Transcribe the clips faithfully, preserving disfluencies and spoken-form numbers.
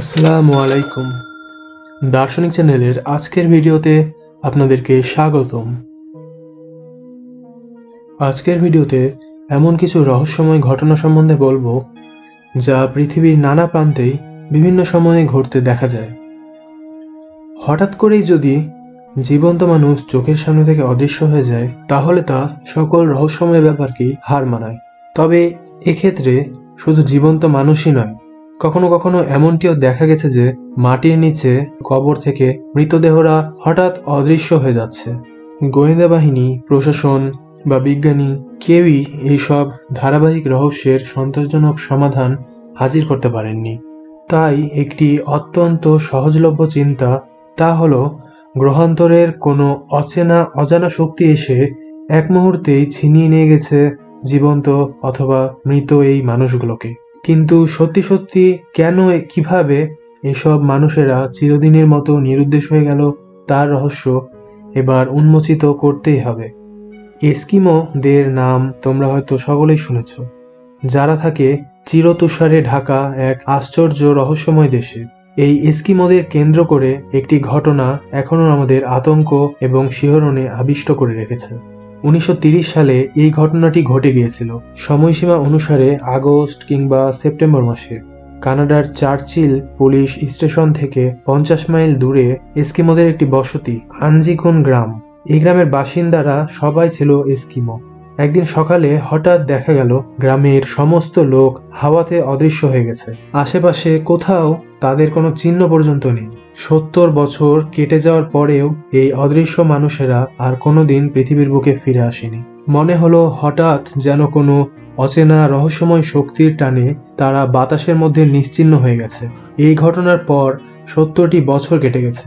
আসসালামুআলাইকুম দার্শনিক চ্যানেলের আজকের ভিডিওতে আপনাদেরকে স্বাগতম। আজকের ভিডিওতে এমন কিছু রহস্যময় ঘটনা সম্বন্ধে বলবো যা পৃথিবীর নানা প্রান্তেই বিভিন্ন সময়ে ঘটতে দেখা যায়। হঠাৎ করেই যদি জীবন্ত মানুষ চোখের সামনে থেকে অদৃশ্য হয়ে যায় তাহলে তা সকল রহস্যময় ব্যাপারকেই হার মানায়। তবে এক্ষেত্রে শুধু জীবন্ত মানুষই নয়, কখনো কখনো এমনটিও দেখা গেছে যে মাটির নিচে কবর থেকে মৃতদেহরা হঠাৎ অদৃশ্য হয়ে যাচ্ছে। গোয়েন্দা বাহিনী, প্রশাসন বা বিজ্ঞানী কেউই এইসব ধারাবাহিক রহস্যের সন্তোষজনক সমাধান হাজির করতে পারেননি। তাই একটি অত্যন্ত সহজলভ্য চিন্তা, তা হলো গ্রহান্তরের কোনো অচেনা অজানা শক্তি এসে এক মুহূর্তেই ছিনিয়ে নিয়ে গেছে জীবন্ত অথবা মৃত এই মানুষগুলোকে। কিন্তু সত্যি সত্যি কেন, কিভাবে এসব মানুষেরা চিরদিনের মতো নিরুদ্দেশ হয়ে গেল তার রহস্য এবার উন্মোচিত করতেই হবে। এস্কিমোদের নাম তোমরা হয়তো সকলেই শুনেছ, যারা থাকে চিরতুষারে ঢাকা এক আশ্চর্য রহস্যময় দেশে। এই এস্কিমোদের কেন্দ্র করে একটি ঘটনা এখনো আমাদের আতঙ্ক এবং শিহরণে আবিষ্ট করে রেখেছে। উনিশশো তিরিশ সালে এই ঘটনাটি ঘটে গিয়েছিল। সময়সীমা অনুসারে আগস্ট কিংবা সেপ্টেম্বর মাসে কানাডার চার্চিল পুলিশ স্টেশন থেকে পঞ্চাশ মাইল দূরে এস্কিমোদের একটি বসতি আঞ্জিকুন গ্রাম। এই গ্রামের বাসিন্দারা সবাই ছিল এস্কিমো। একদিন সকালে হঠাৎ দেখা গেল গ্রামের সমস্ত লোক হাওয়াতে অদৃশ্য হয়ে গেছে। আশেপাশে কোথাও তাদের কোনো চিহ্ন পর্যন্ত নেই। সত্তর বছর কেটে যাওয়ার পরেও এই অদৃশ্য মানুষেরা আর কোনোদিন পৃথিবীর বুকে ফিরে আসেনি। মনে হলো হঠাৎ যেন কোনো অচেনা রহস্যময় শক্তির টানে তারা বাতাসের মধ্যে নিশ্চিহ্ন হয়ে গেছে। এই ঘটনার পর সত্তরটি বছর কেটে গেছে,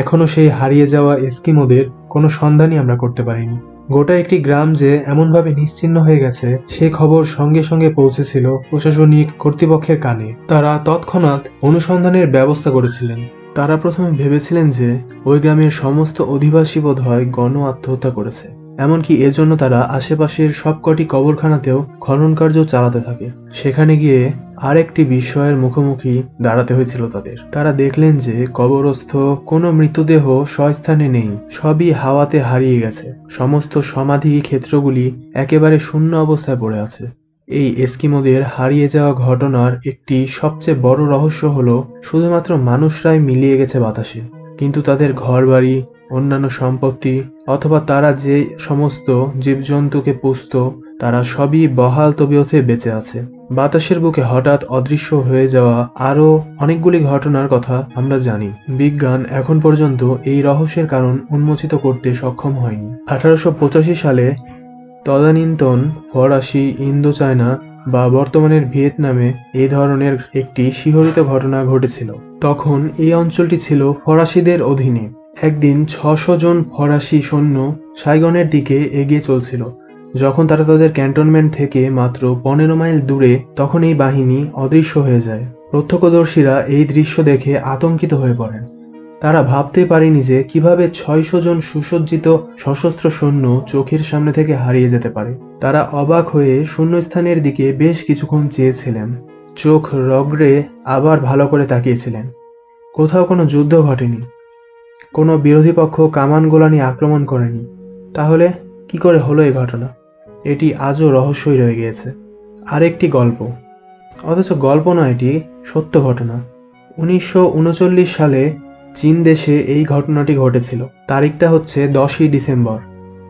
এখনো সেই হারিয়ে যাওয়া এস্কিমোদের কোনো সন্ধানই আমরা করতে পারিনি। গোটা একটি গ্রাম যে এমনভাবে নিশ্চিহ্ন হয়ে গেছে সে খবর সঙ্গে সঙ্গে পৌঁছেছিল প্রশাসনিক কর্তৃপক্ষের কানে। তারা তৎক্ষণাৎ অনুসন্ধানের ব্যবস্থা করেছিলেন। তারা প্রথমে ভেবেছিলেন যে ওই গ্রামের সমস্ত অধিবাসী বোধহয় গণ আত্মহত্যা করেছে। এমনকি এজন্য তারা আশেপাশের সবকটি কবরখানাতেও খনন কার্য চালাতে থাকে। সেখানে গিয়ে আরেকটি বিষয়ের মুখোমুখি দাঁড়াতে হয়েছিল তাদের। তারা দেখলেন যে কবরস্থ কোনো মৃতদেহ স্বস্থানে নেই, সবই হাওয়াতে হারিয়ে গেছে। সমস্ত সমাধি ক্ষেত্রগুলি একেবারে শূন্য অবস্থায় পড়ে আছে। এই এস্কিমোদের হারিয়ে যাওয়া ঘটনার একটি সবচেয়ে বড় রহস্য হলো শুধুমাত্র মানুষরাই মিলিয়ে গেছে বাতাসে, কিন্তু তাদের ঘরবাড়ি, অন্যান্য সম্পত্তি অথবা তারা যে সমস্ত জীবজন্তুকে পুষত তারা সবই বহাল তবিয়তে বেঁচে আছে। বাতাসের বুকে হঠাৎ অদৃশ্য হয়ে যাওয়া আরও অনেকগুলি ঘটনার কথা আমরা জানি। বিজ্ঞান এখন পর্যন্ত এই রহস্যের কারণ উন্মোচিত করতে সক্ষম হয়নি। আঠারোশো পঁচাশি সালে তদানীন্তন ফরাসি ইন্দো চায়না বা বর্তমানের ভিয়েতনামে এই ধরনের একটি শিহরিত ঘটনা ঘটেছিল। তখন এই অঞ্চলটি ছিল ফরাসিদের অধীনে। একদিন ছশো জন ফরাসি সৈন্য সাইগনের দিকে এগিয়ে চলছিল। যখন তারা তাদের ক্যান্টনমেন্ট থেকে মাত্র পনেরো মাইল দূরে তখন এই বাহিনী অদৃশ্য হয়ে যায়। প্রত্যক্ষদর্শীরা এই দৃশ্য দেখে আতঙ্কিত হয়ে পড়েন। তারা ভাবতে পারেনি যে কিভাবে ছয়শো জন সুসজ্জিত সশস্ত্র সৈন্য চোখের সামনে থেকে হারিয়ে যেতে পারে। তারা অবাক হয়ে শূন্যস্থানের দিকে বেশ কিছুক্ষণ চেয়েছিলেন, চোখ রগড়ে আবার ভালো করে তাকিয়েছিলেন। কোথাও কোনো যুদ্ধ ঘটেনি, কোনো বিরোধী পক্ষ কামান গোলানি আক্রমণ করেনি। তাহলে কি করে হলো এই ঘটনা? এটি আজও রহস্যই রয়ে গিয়েছে, আরেকটি গল্প, অথচ গল্প নয়, এটি সত্য ঘটনা। উনিশশো উনচল্লিশ সালে চীন দেশে এই ঘটনাটি ঘটেছিল। তারিখটা হচ্ছে দশই ডিসেম্বর।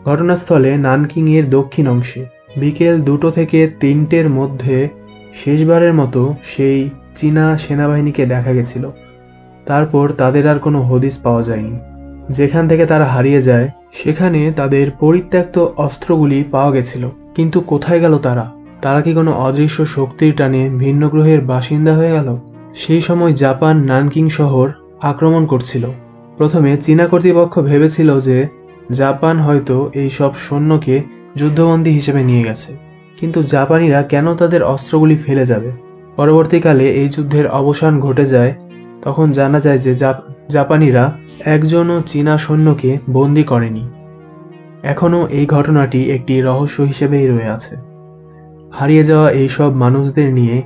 ঘটনাস্থলে নানকিংয়ের দক্ষিণ অংশে বিকেল দুটো থেকে তিনটের মধ্যে শেষবারের মতো সেই চীনা সেনাবাহিনীকে দেখা গেছিল। তারপর তাদের আর কোনো হদিস পাওয়া যায়নি। যেখান থেকে তারা হারিয়ে যায় সেখানে তাদের পরিত্যক্ত অস্ত্রগুলি পাওয়া গেছিল, কিন্তু কোথায় গেল তারা? তারা কি কোনো অদৃশ্য শক্তির টানে ভিন্ন গ্রহের বাসিন্দা হয়ে গেল? সেই সময় জাপান নানকিং শহর আক্রমণ করছিল। প্রথমে চীনা কর্তৃপক্ষ ভেবেছিল যে জাপান হয়তো এই সব সৈন্যকে যুদ্ধবন্দী হিসেবে নিয়ে গেছে, কিন্তু জাপানিরা কেন তাদের অস্ত্রগুলি ফেলে যাবে? পরবর্তীকালে এই যুদ্ধের অবসান ঘটে যায়। তখন জানা যায় যে জাপানিরা একজনও চীনা সৈন্যকে বন্দী করেনি। এখনও এই ঘটনাটি একটি রহস্য হিসেবেই রয়ে আছে। হারিয়ে যাওয়া এই সব মানুষদের নিয়ে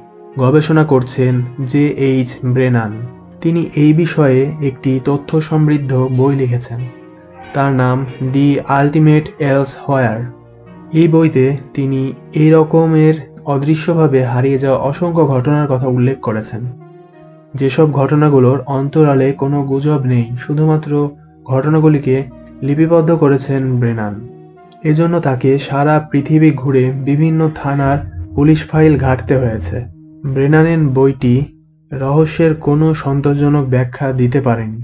গবেষণা করছেন জে এইচ ব্রেনান। তিনি এই বিষয়ে একটি তথ্য সমৃদ্ধ বই লিখেছেন, তার নাম দি আল্টিমেট এলস হোয়ার। এই বইতে তিনি এই রকমের অদৃশ্যভাবে হারিয়ে যাওয়া অসংখ্য ঘটনার কথা উল্লেখ করেছেন, যেসব ঘটনাগুলোর অন্তরালে কোনো গুজব নেই, শুধুমাত্র ঘটনাগুলিকে লিপিবদ্ধ করেছেন ব্রেনান। এজন্য তাকে সারা পৃথিবী ঘুরে বিভিন্ন থানার পুলিশ ফাইল ঘাঁটতে হয়েছে। ব্রেনানের বইটি রহস্যের কোনো সন্তোষজনক ব্যাখ্যা দিতে পারেনি।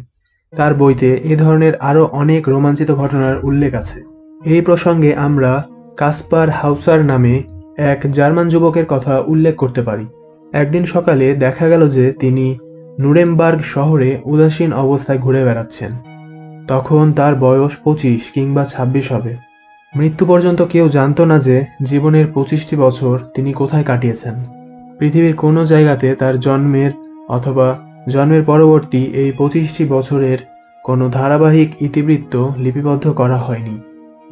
তার বইতে এ ধরনের আরও অনেক রোমাঞ্চিত ঘটনার উল্লেখ আছে। এই প্রসঙ্গে আমরা কাসপার হাউসার নামে এক জার্মান যুবকের কথা উল্লেখ করতে পারি। একদিন সকালে দেখা গেল যে তিনি নুরেমবার্গ শহরে উদাসীন অবস্থায় ঘুরে বেড়াচ্ছেন। তখন তার বয়স পঁচিশ কিংবা ছাব্বিশ হবে। মৃত্যু পর্যন্ত কেউ জানত না যে জীবনের পঁচিশটি বছর তিনি কোথায় কাটিয়েছেন। পৃথিবীর কোনো জায়গাতে তার জন্মের অথবা জন্মের পরবর্তী এই পঁচিশটি বছরের কোনো ধারাবাহিক ইতিবৃত্ত লিপিবদ্ধ করা হয়নি।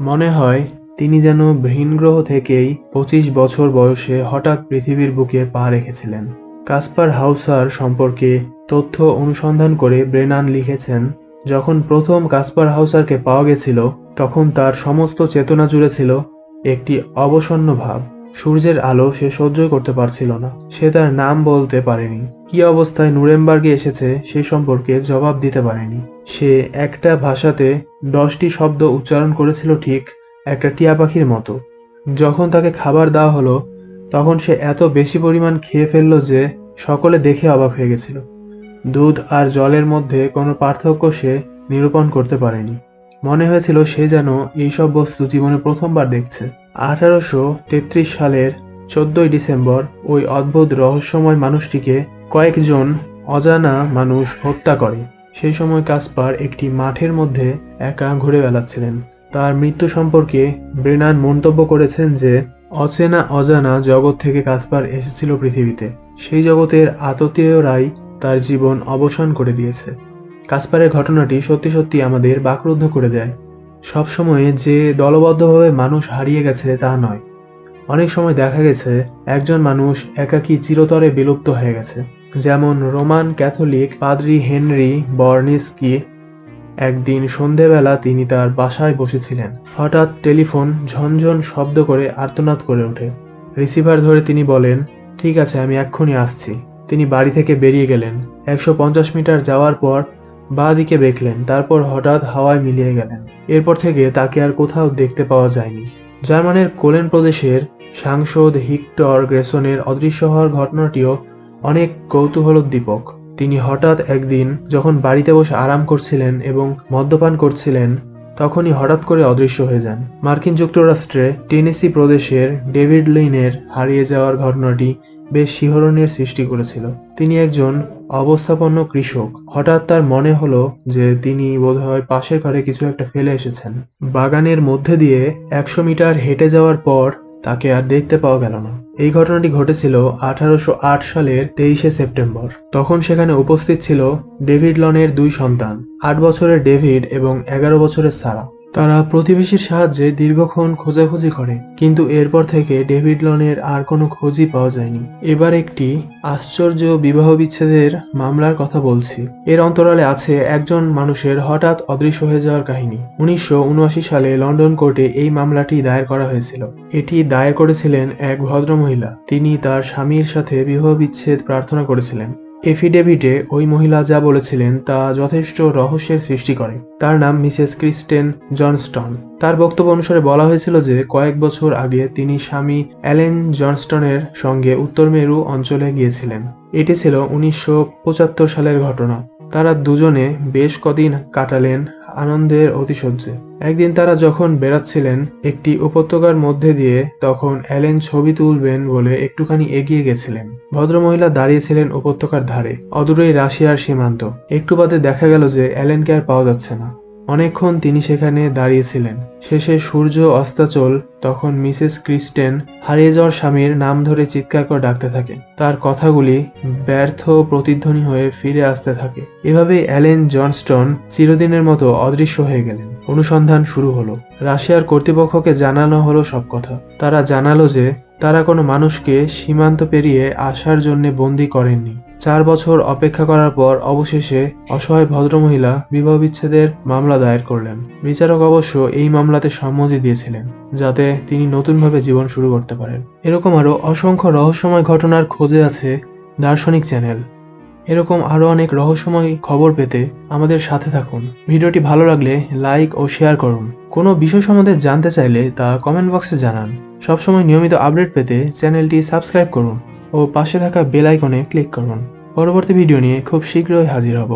মনে হয় তিনি যেন ভিনগ্রহ থেকেই পঁচিশ বছর বয়সে হঠাৎ পৃথিবীর বুকে পা রেখেছিলেন। কাসপার হাউসার সম্পর্কে তথ্য অনুসন্ধান করে ব্রেনান লিখেছেন, যখন প্রথম কাসপার হাউসারকে পাওয়া গেছিল তখন তার সমস্ত চেতনা জুড়ে ছিল একটি অবসন্ন ভাব। সূর্যের আলো সে সহ্য করতে পারছিল না। সে তার নাম বলতে পারেনি, কি অবস্থায় নুরেমবার্গে এসেছে সে সম্পর্কে জবাব দিতে পারেনি। সে একটা ভাষাতে দশটি শব্দ উচ্চারণ করেছিল, ঠিক একটা টিয়া পাখির মতো। যখন তাকে খাবার দেওয়া হলো তখন সে এত বেশি পরিমাণ খেয়ে ফেললো যে সকলে দেখে অবাক হয়ে গেছিল। দুধ আর জলের মধ্যে কোনো পার্থক্য সে নিরূপণ করতে পারেনি। মনে হয়েছিল সে যেন এইসব বস্তু জীবনে প্রথমবার দেখছে। আঠারোশো তেত্রিশ সালের চোদ্দই ডিসেম্বর ওই অদ্ভুত রহস্যময় মানুষটিকে কয়েকজন অজানা মানুষ হত্যা করে। সেই সময় কাসপার একটি মাঠের মধ্যে একা ঘুরে বেড়াচ্ছিলেন। তার মৃত্যু সম্পর্কে ব্রেনান মন্তব্য করেছেন যে অচেনা অজানা জগৎ থেকে কাসপার এসেছিল পৃথিবীতে। সেই জগতের আততীয়রাই তার জীবন অবসান করে দিয়েছে। কাসপারের ঘটনাটি সত্যি সত্যি আমাদের বাকরুদ্ধ করে দেয়। সবসময়ে যে দলবদ্ধভাবে মানুষ হারিয়ে গেছে তা নয়, অনেক সময় দেখা গেছে একজন মানুষ একাকী চিরতরে বিলুপ্ত হয়ে গেছে। যেমন রোমান ক্যাথলিক পাদ্রি হেনরি বর্নিস্কি। একদিন সন্ধেবেলা তিনি তার বাসায় বসেছিলেন। হঠাৎ টেলিফোন ঝনঝন শব্দ করে আর্তনাদ করে ওঠে। রিসিভার ধরে তিনি বলেন, ঠিক আছে আমি এক্ষুনি আসছি। তিনি বাড়ি থেকে বেরিয়ে গেলেন। একশো পঞ্চাশ মিটার যাওয়ার পর বাঁ দিকে দেখলেন, তারপর হঠাৎ হাওয়ায় মিলিয়ে গেলেন। এরপর থেকে তাকে আর কোথাও দেখতে পাওয়া যায়নি। জার্মানের কোলেন প্রদেশের সাংসদ হিক্টর গ্রেসনের অদৃশ্য হওয়ার ঘটনাটিও অনেক কৌতূহলোদ্দীপক। তিনি হঠাৎ একদিন যখন বাড়িতে বসে আরাম করছিলেন এবং মদ্যপান করছিলেন তখনই হঠাৎ করে অদৃশ্য হয়ে যান। মার্কিন যুক্তরাষ্ট্রে টেনেসি প্রদেশের ডেভিড লিনের হারিয়ে যাওয়ার ঘটনাটি বেশ শিহরণের সৃষ্টি করেছিল। তিনি একজন অবস্থাপন্ন কৃষক। হঠাৎ তার মনে হলো যে তিনি বোধহয় পাশের ঘরে কিছু একটা ফেলে এসেছেন। বাগানের মধ্যে দিয়ে একশো মিটার হেঁটে যাওয়ার পর তাকে আর দেখতে পাওয়া গেল না। এই ঘটনাটি ঘটেছিল আঠারোশো আট সালের তেইশে সেপ্টেম্বর। তখন সেখানে উপস্থিত ছিল ডেভিড লনের দুই সন্তান, আট বছরের ডেভিড এবং এগারো বছরের সারা। তারা প্রতিবেশীর সাহায্যে দীর্ঘক্ষণ খোঁজাখুঁজি করে, কিন্তু এরপর থেকে ডেভিড লনের আর কোনো খোঁজই পাওয়া যায়নি। এবার একটি আশ্চর্য বিবাহ বিচ্ছেদের মামলার কথা বলছি। এর অন্তরালে আছে একজন মানুষের হঠাৎ অদৃশ্য হয়ে যাওয়ার কাহিনী। উনিশশো উনআশি সালে লন্ডন কোর্টে এই মামলাটি দায়ের করা হয়েছিল। এটি দায়ের করেছিলেন এক ভদ্রমহিলা। তিনি তার স্বামীর সাথে বিবাহ বিচ্ছেদ প্রার্থনা করেছিলেন। এফিডেভিটে ওই মহিলা যা বলেছিলেন তা যথেষ্ট রহস্যের সৃষ্টি করে। তার নাম মিসেস ক্রিস্টেন জনস্টন। তার বক্তব্য অনুসারে বলা হয়েছিল যে কয়েক বছর আগে তিনি স্বামী অ্যালেন জনস্টনের সঙ্গে উত্তর মেরু অঞ্চলে গিয়েছিলেন। এটি ছিল উনিশশো পঁচাত্তর সালের ঘটনা। তারা দুজনে বেশ কদিন কাটালেন আনন্দের অতিশয্যে। একদিন তারা যখন বেড়াচ্ছিলেন একটি উপত্যকার মধ্যে দিয়ে, তখন অ্যালেন ছবি তুলবেন বলে একটুখানি এগিয়ে গেছিলেন। ভদ্রমহিলা দাঁড়িয়েছিলেন উপত্যকার ধারে, অদূরেই রাশিয়ার সীমান্ত। একটু বাদে দেখা গেল যে অ্যালেনকে আর পাওয়া যাচ্ছে না। অনেকক্ষণ তিনি সেখানে দাঁড়িয়েছিলেন। শেষে সূর্য অস্তাচল। তখন মিসেস ক্রিস্টেন হারিয়ে যাওয়ার স্বামীর নাম ধরে চিৎকার করে ডাকতে থাকেন। তার কথাগুলি ব্যর্থ প্রতিধ্বনি হয়ে ফিরে আসতে থাকে। এভাবেই অ্যালেন জনস্টন চিরদিনের মতো অদৃশ্য হয়ে গেলেন। অনুসন্ধান শুরু হলো। রাশিয়ার কর্তৃপক্ষকে জানানো হলো সব কথা। তারা জানালো যে তারা কোনো মানুষকে সীমান্ত পেরিয়ে আসার জন্য বন্দী করেননি। চার বছর অপেক্ষা করার পর অবশেষে অসহায় ভদ্রমহিলা বিবাহ বিচ্ছেদের মামলা দায়ের করলেন। বিচারক অবশ্য এই মামলাতে সম্মতি দিয়েছিলেন যাতে তিনি নতুনভাবে জীবন শুরু করতে পারেন। এরকম আরও অসংখ্য রহস্যময় ঘটনার খোঁজে আছে দার্শনিক চ্যানেল। এরকম আরও অনেক রহস্যময় খবর পেতে আমাদের সাথে থাকুন। ভিডিওটি ভালো লাগলে লাইক ও শেয়ার করুন। কোনো বিষয় সম্বন্ধে জানতে চাইলে তা কমেন্ট বক্সে জানান। সবসময় নিয়মিত আপডেট পেতে চ্যানেলটি সাবস্ক্রাইব করুন ও পাশে থাকা বেল আইকনে ক্লিক করুন। পরবর্তী ভিডিও নিয়ে খুব শীঘ্রই হাজির হব।